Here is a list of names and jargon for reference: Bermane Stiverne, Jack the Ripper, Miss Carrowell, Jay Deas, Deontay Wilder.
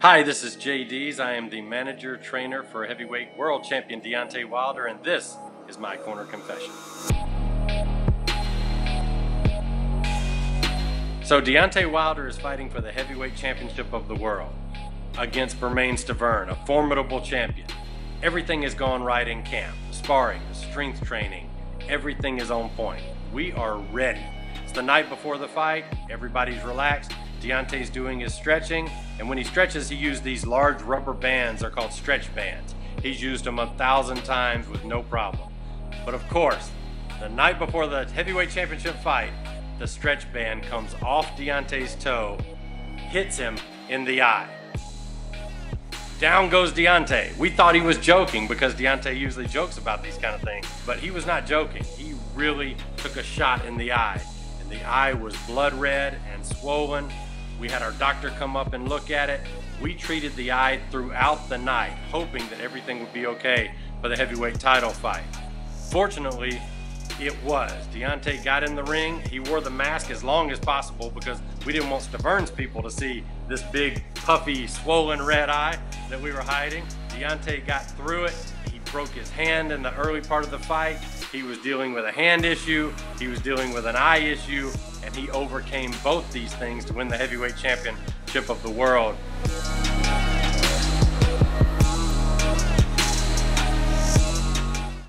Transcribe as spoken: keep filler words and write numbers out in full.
Hi, this is Jay Deas. I am the manager trainer for heavyweight world champion Deontay Wilder, and this is my corner confession. So Deontay Wilder is fighting for the heavyweight championship of the world against Bermane Stiverne, a formidable champion. Everything has gone right in camp. The sparring, the strength training, everything is on point. We are ready. It's the night before the fight. Everybody's relaxed. Deontay's doing his stretching, and when he stretches, he used these large rubber bands. They're called stretch bands. He's used them a thousand times with no problem. But of course, the night before the heavyweight championship fight, the stretch band comes off Deontay's toe, hits him in the eye. Down goes Deontay. We thought he was joking because Deontay usually jokes about these kind of things, but he was not joking. He really took a shot in the eye, and the eye was blood red and swollen. We had our doctor come up and look at it. We treated the eye throughout the night, hoping that everything would be okay for the heavyweight title fight. Fortunately, it was. Deontay got in the ring. He wore the mask as long as possible because we didn't want Stiverne's people to see this big, puffy, swollen red eye that we were hiding. Deontay got through it. He broke his hand in the early part of the fight. He was dealing with a hand issue. He was dealing with an eye issue. And he overcame both these things to win the heavyweight championship of the world.